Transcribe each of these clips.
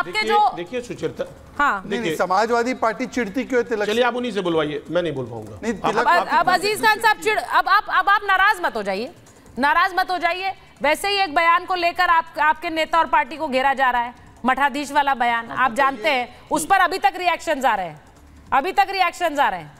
आपके जो देखिए सुचिता, हाँ देखिए समाजवादी पार्टी चिढ़ती क्यों है तिलक? चलिए आप उन्हीं से बुलवाइए, मैं नहीं बुलवाऊंगा। नहीं, अब अजीज खान साहब चिढ़, अब आप नाराज मत हो जाइए, नाराज मत हो जाइए। वैसे ही एक बयान को लेकर आपके नेता और पार्टी को घेरा जा रहा है, मठाधीश वाला बयान आप जानते हैं, उस पर अभी तक रिएक्शन आ रहे हैं, अभी तक रिएक्शन आ रहे हैं।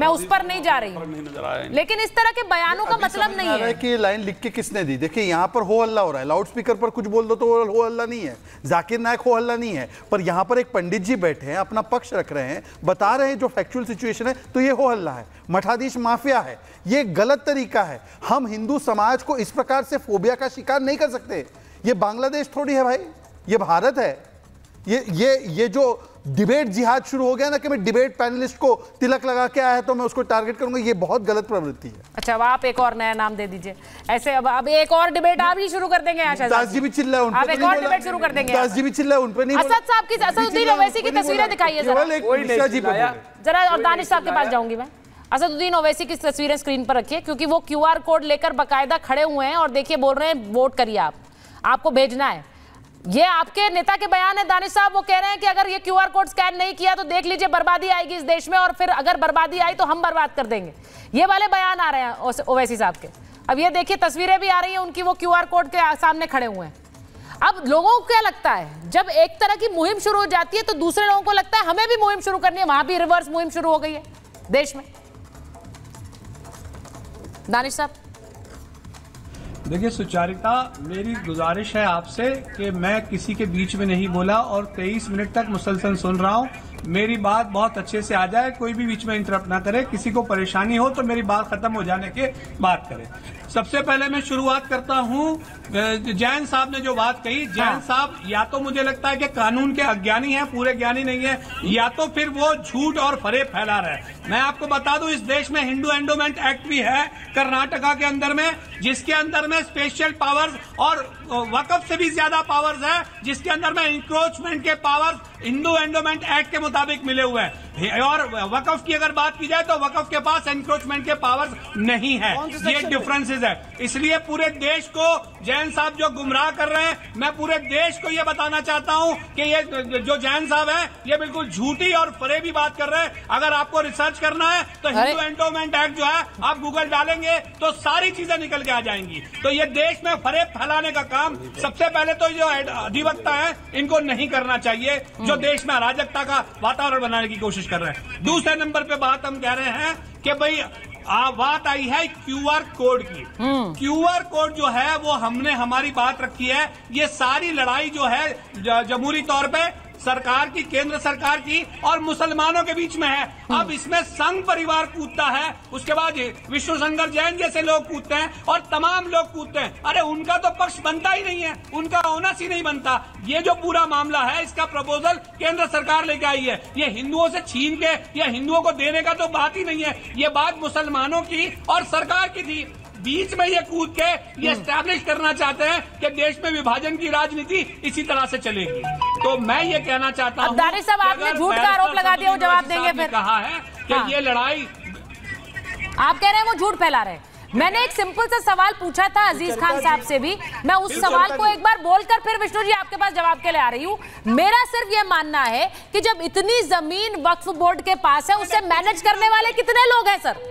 मैं उस पर नहीं जा रही हूँ, लेकिन इस तरह के बयानों का मतलब नहीं है कि लाइन लिख के किसने दी। देखिए यहाँ पर हो हल्ला हो रहा है, लाउड स्पीकर पर कुछ बोल दो तो हो हल्ला नहीं है, जाकिर नायक हो हल्ला नहीं है, पर यहाँ पर एक पंडित जी बैठे हैं, अपना पक्ष रख रहे हैं, बता रहे हैं जो फैक्चुअल सिचुएशन है, तो ये हो हल्ला है, मठाधीश माफिया है, ये गलत तरीका है। हम हिंदू समाज को इस प्रकार से फोबिया का शिकार नहीं कर सकते। ये बांग्लादेश थोड़ी है भाई, ये भारत है। ये जो डिबेट जिहाद शुरू हो गया ना कि मैं डिबेट पैनलिस्ट को तिलक लगा के आया है तो मैं उसको टारगेट करूंगा, ये बहुत गलत प्रवृत्ति है। अच्छा अब आप एक और नया नाम दे दीजिए ऐसे, अब एक और डिबेट आप ही शुरू कर देंगे। दास जी भी चिल्ला है उन पे, एक और डिबेट शुरू कर देंगे। दास जी भी चिल्ला है उन पे, नहीं असद साहब की, असदुद्दीन ओवैसी की तस्वीरें दिखाइए जरा, और दानिश साहब के पास जाऊंगी मैं। असदुद्दीन ओवैसी की तस्वीरें स्क्रीन पर रखिए, क्योंकि वो QR कोड लेकर बाकायदा खड़े हुए हैं और देखिए बोल रहे हैं वोट करिए आप, आपको भेजना है। ये आपके नेता के बयान है दानिश साहब, वो कह रहे हैं कि अगर ये QR कोड स्कैन नहीं किया तो देख लीजिए बर्बादी आएगी इस देश में, और फिर अगर बर्बादी आई तो हम बर्बाद कर देंगे, ये वाले बयान आ रहे हैं ओवैसी साहब के। अब ये देखिए तस्वीरें भी आ रही हैं उनकी, वो QR कोड के सामने खड़े हुए हैं। अब लोगों को क्या लगता है, जब एक तरह की मुहिम शुरू हो जाती है तो दूसरे लोगों को लगता है हमें भी मुहिम शुरू करनी है, वहां भी रिवर्स मुहिम शुरू हो गई है देश में। दानिश साहब देखिए सुचारिता, मेरी गुजारिश है आपसे कि मैं किसी के बीच में नहीं बोला और 23 मिनट तक मुसलसल सुन रहा हूँ। मेरी बात बहुत अच्छे से आ जाए, कोई भी बीच में इंटरप्ट ना करे, किसी को परेशानी हो तो मेरी बात खत्म हो जाने के बात करें। सबसे पहले मैं शुरुआत करता हूँ, जैन साहब ने जो बात कही, जैन साहब या तो मुझे लगता है कि कानून के अज्ञानी हैं, पूरे ज्ञानी नहीं है, या तो फिर वो झूठ और फरेब फैला रहे हैं। मैं आपको बता दूं इस देश में हिंदू एंडोमेंट एक्ट भी है कर्नाटका के अंदर में, जिसके अंदर में स्पेशल पावर्स और वक्फ से भी ज्यादा पावर्स है, जिसके अंदर में इंक्रोचमेंट के पावर्स हिंदू एंडोमेंट एक्ट के मुताबिक मिले हुए हैं। और वक्फ की अगर बात की जाए तो वक्फ के पास एनक्रोचमेंट के पावर्स नहीं है, ये डिफरेंसेस है। इसलिए पूरे देश को जैन साहब जो गुमराह कर रहे हैं, मैं पूरे देश को ये बताना चाहता हूं कि ये जो जैन साहब है ये बिल्कुल झूठी और फरेबी बात कर रहे हैं। अगर आपको रिसर्च करना है तो हिंदू एंडोमेंट एक्ट जो है आप गूगल डालेंगे तो सारी चीजें निकल के आ जाएंगी। तो ये देश में फरेब फैलाने का काम सबसे पहले तो जो अधिवक्ता है इनको नहीं करना चाहिए, जो देश में अराजकता का वातावरण बनाने की कोशिश कर रहे हैं। दूसरे नंबर पे बात हम कह रहे हैं कि भाई बात आई है QR कोड की। QR कोड जो है वो हमने हमारी बात रखी है। ये सारी लड़ाई जो है जमहूरी तौर पे सरकार की, केंद्र सरकार की और मुसलमानों के बीच में है। अब इसमें संघ परिवार कूदता है, उसके बाद विष्णु शंकर जैन जैसे लोग कूदते हैं और तमाम लोग कूदते हैं। अरे उनका तो पक्ष बनता ही नहीं है, उनका ओनस ही नहीं बनता। ये जो पूरा मामला है इसका प्रपोजल केंद्र सरकार लेके आई है, ये हिंदुओं से छीन के या हिंदुओं को देने का तो बात ही नहीं है, ये बात मुसलमानों की और सरकार की थी। बीच में ये कूद के ये एस्टैब्लिश करना चाहते हैं कि देश में विभाजन की राजनीति इसी तरह से चलेगी। तो मैं ये कहना चाहता हूँ दानिश साहब आपने झूठ का आरोप लगा दिया, जवाब देंगे फिर। कहा है कि ये लड़ाई आप कह रहे हैं वो झूठ फैला रहे हैं। मैंने एक सिंपल सा सवाल पूछा था अजीज खान साहब से भी, मैं उस सवाल को एक बार बोलकर फिर विष्णु जी आपके पास जवाब के लिए आ रही हूँ। मेरा सिर्फ ये मानना है कि जब इतनी जमीन वक्फ बोर्ड के पास है, उसे मैनेज करने वाले कितने लोग हैं सर,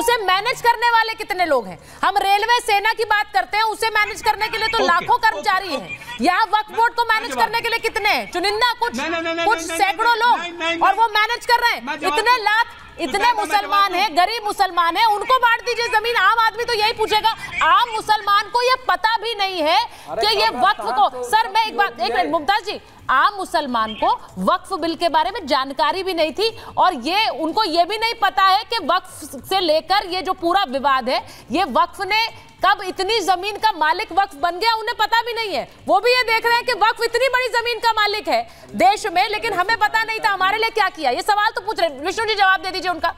उसे मैनेज करने वाले कितने लोग हैं? हम रेलवे सेना की बात करते हैं, उसे मैनेज करने के लिए तो लाखों कर्मचारी हैं। यहाँ वक्फ बोर्ड को मैनेज करने के लिए कितने हैं? चुनिंदा कुछ सैकड़ों लोग, और वो मैनेज कर रहे हैं। इतने लाख इतने मुसलमान हैं, गरीब मुसलमान हैं, उनको बांट दीजिए जमीन। आम आदमी तो यही पूछेगा, आम मुसलमान को ये पता भी नहीं है कि ये वक्फ को, सर मैं एक बात, एक मिनट मुमताज जी, आम मुसलमान को वक्फ बिल के बारे में जानकारी भी नहीं थी और ये उनको ये भी नहीं पता है कि वक्फ से लेकर ये जो पूरा विवाद है, ये वक्फ ने कब इतनी जमीन का मालिक वक्फ बन गया, उन्हें पता भी नहीं है। वो भी ये देख रहे हैं कि वक्फ इतनी बड़ी जमीन का मालिक है देश में, लेकिन हमें पता नहीं था, हमारे लिए क्या किया, ये सवाल तो पूछ रहे। विष्णु जी जवाब दे दीजिए उनका,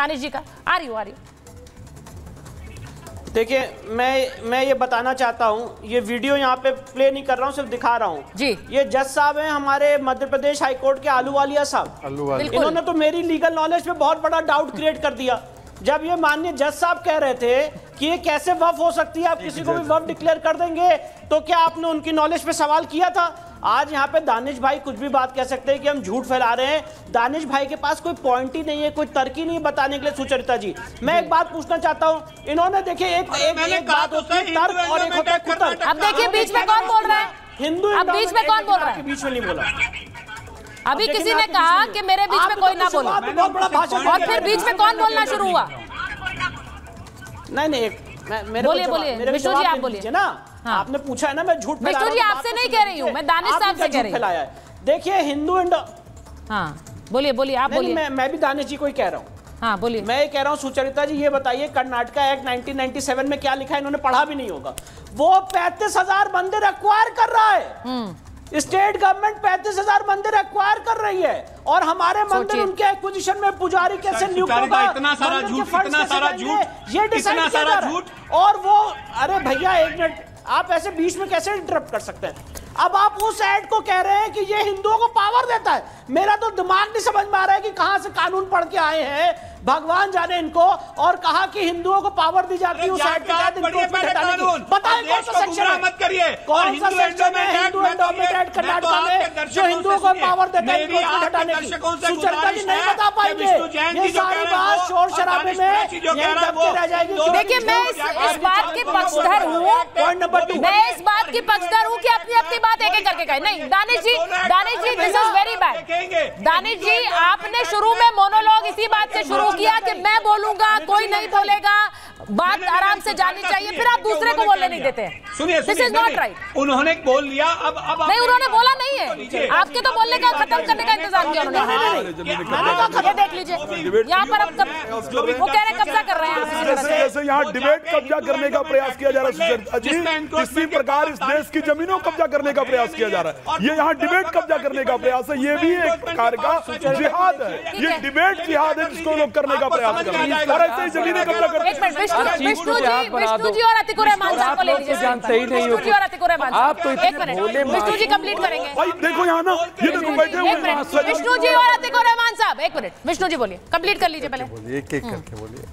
दानिश जी का। आ रही हूँ। देखिए मैं ये बताना चाहता हूँ, ये वीडियो यहाँ पे प्ले नहीं कर रहा हूँ, सिर्फ दिखा रहा हूँ जी। ये जज साहब हैं हमारे मध्य प्रदेश हाईकोर्ट के, आलूवालिया साहब, इन्होंने तो मेरी लीगल नॉलेज में बहुत बड़ा डाउट क्रिएट कर दिया। जब ये माननीय जज साहब कह रहे थे कि ये कैसे वक्फ हो सकती है, आप किसी को भी वक्फ डिक्लेयर कर देंगे, तो क्या आपने उनकी नॉलेज पे सवाल किया था? आज यहाँ पे दानिश भाई कुछ भी बात कह सकते हैं कि हम झूठ फैला रहे हैं, दानिश भाई के पास कोई पॉइंट ही नहीं है, कोई तर्क ही नहीं बताने के लिए। सुचरिता जी मैं एक बात पूछना चाहता हूँ, इन्होंने देखिए एक बात होती है तर्क और एक होता है कुतर्क। अब देखिए बीच में कौन बोल रहा है, हिंदू बीच में कौन बोल रहा है, बीच में नहीं बोला। अभी किसी ने कहा कि मेरे बीच में कोई ना बोला और फिर बीच में कौन बोलना शुरू हुआ? नहीं नहीं बोलिए बोलिए विष्णु जी, आप बोलिए ना। हाँ। आपने पूछा है ना मैं झूठ फैला रहा हूं, आपसे नहीं कह रही हूं मैं, दानिश साहब से कह रही हूं। देखिए हिंदू एंड बोलिए बोलिए आप बोलिए। मैं भी दानिश जी को ही कह रहा हूं। हाँ बोलिए। मैं ये कह रहा हूँ सुचरिता जी ये बताइए कर्नाटका एक्ट 1997 में क्या लिखा है, इन्होंने पढ़ा भी नहीं होगा। वो 35,000 मंदिर एक्वायर कर रहा है, स्टेट गवर्नमेंट 35,000 मंदिर एक्वायर कर रही है और हमारे मंदिर उनके एक्विजिशन में पुजारी कैसे नियुक्त होगा, और वो अरे भैया एक मिनट, आप ऐसे बीच में कैसे इंटरप्ट कर सकते हैं? अब आप उस एड को कह रहे हैं कि ये हिंदुओं को पावर देता है। मेरा तो दिमाग नहीं समझ में आ रहा है कि कहां से कानून पढ़ के आए हैं, भगवान जाने इनको, और कहा कि हिंदुओं को पावर दी जाती है उस एड के तहत। बताएं कौन सा सेक्शन है, कौन सा सेक्शन है हिंदू एंडोमेंट एक्ट कर्नाटका में जो हिंदुओं को पावर देता है इनको हटाने की? सुचरिता जी नहीं बता पाएंगे, ये सारी बात शोर शराबे में रह जाएगी। देखिए मैं इस बात की पक्षधर हूँ, पॉइंट नंबर 2 मैं इस बात की पक्षधर हूँ कि अपनी बात एक एक करके कहे। नहीं Danish ji this is very bad. Danish ji आपने शुरू में मोनोलॉग इसी बात से शुरू किया कि मैं बोलूंगा कोई नहीं बोलेगा, बात आराम से जानी चाहिए, फिर आप दूसरे को बोलने नहीं देते हैं। सुनिए दिस इज नॉट राइट। उन्होंने बोल लिया, अब नहीं उन्होंने बोला नहीं है, आपके तो बोलने का खत्म करने का इंतजाम किया उन्होंने। ये देख लीजिए यहाँ पर अब वो कह रहे कब्जा कर रहे हैं, यहाँ डिबेट कब्जा करने का प्रयास किया जा रहा है, प्रकार इस देश की जमीनों कब्जा करने का प्रयास किया जा रहा है, ये यहाँ डिबेट कब्जा करने का प्रयास है, ये भी एक प्रकार का जिहाद है, ये डिबेट जिहाद है जिसको लोग करने का प्रयास कर रहे हैं और ऐसे ही जमीनें कब्जा करते हैं। विष्णु जी और अतिकुर रहमान साहब को ले लीजिए, आप तो इतने भोले भाले। विष्णु जी कंप्लीट करेंगे भाई, देखो यहाँ ना ये देखो बैठे हुए हैं विष्णु जी और अतिकुर रहमान साहब। एक मिनट विष्णु जी बोलिए, कंप्लीट कर लीजिए पहले, एक एक करके बोलिए।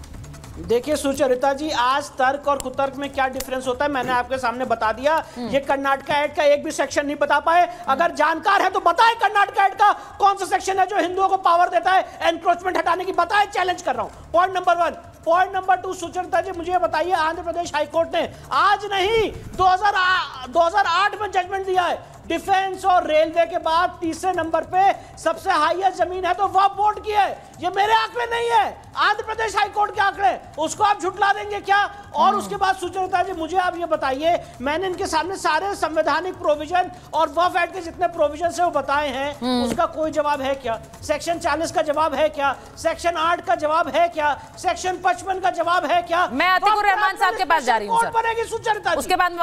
देखिए सुचरिता जी आज तर्क और कुतर्क में क्या डिफरेंस होता है मैंने आपके सामने बता दिया। ये कर्नाटका एक्ट का एक भी सेक्शन नहीं बता पाए, अगर जानकार है तो बताएं कर्नाटका एक्ट का कौन सा सेक्शन है जो हिंदुओं को पावर देता है एनक्रोचमेंट हटाने की, बताएं, चैलेंज कर रहा हूं। Point number 1। Point number 2 Sucharita ji मुझे बताइए आंध्र प्रदेश हाईकोर्ट ने आज नहीं 2008 में जजमेंट दिया है, डिफेंस और रेलवे के बाद तीसरे नंबर पे सबसे हाईएस्ट जमीन है तो वक्फ बोर्ड की है। ये मेरे आंकड़े नहीं है, आंध्र प्रदेश हाईकोर्ट के आंकड़े, उसको आप झुटला देंगे क्या? और उसके बाद सुचरिता जी मुझे आप ये बताइए, मैंने इनके सामने सारे संवैधानिक प्रोविजन और वक्फ एक्ट के जितने प्रोविजन है वो बताए हैं, उसका कोई जवाब है क्या? सेक्शन 40 का जवाब है क्या? सेक्शन 8 का जवाब है क्या? सेक्शन 55 का जवाब है क्या? मैं अतिकुर रहमान साहब के पास जा रही हूँ।